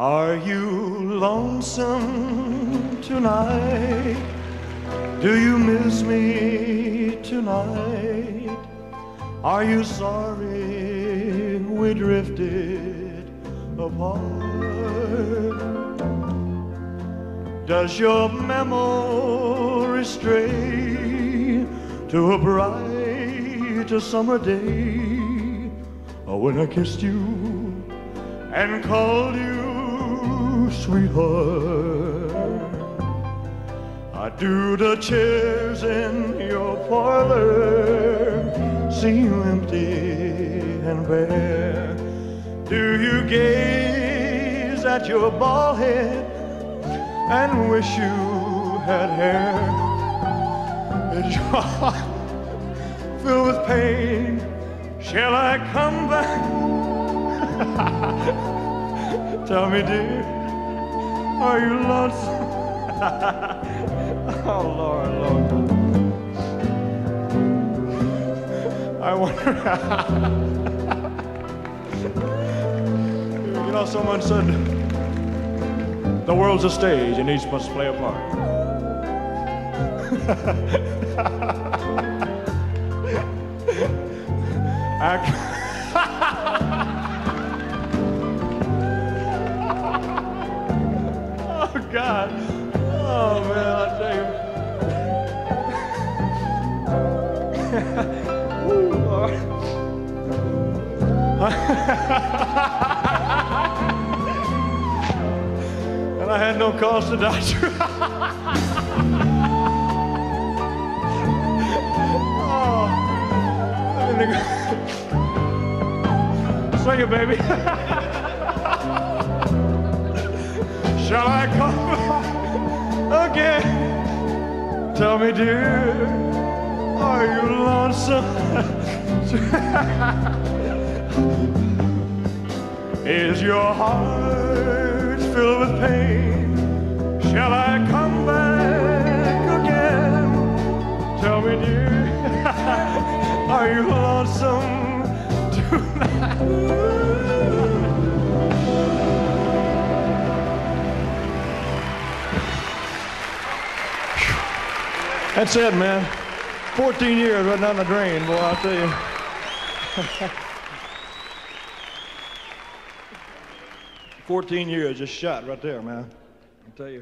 Are you lonesome tonight? Do you miss me tonight? Are you sorry we drifted apart? Does your memory stray to a bright summer day, or when I kissed you and called you sweetheart? I do the chairs in your parlor seem empty and bare? Do you gaze at your bald head and wish you had hair? Is your heart filled with pain? Shall I come back? Tell me, dear, are you lonesome? Oh, Lord, Lord. I wonder. You know, someone said, the world's a stage and each must play a part. God. Oh, man, I tell you. Ooh, Lord. And I had no cause to doubt you. Oh. Sing it, baby. Shall I come again? Tell me, dear, are you lonesome? Is your heart filled with pain? Shall I come back again? Tell me, dear, are you lonesome tonight? That's it, man. 14 years right down the drain, boy, I'll tell you. 14 years just shot right there, man. I'll tell you.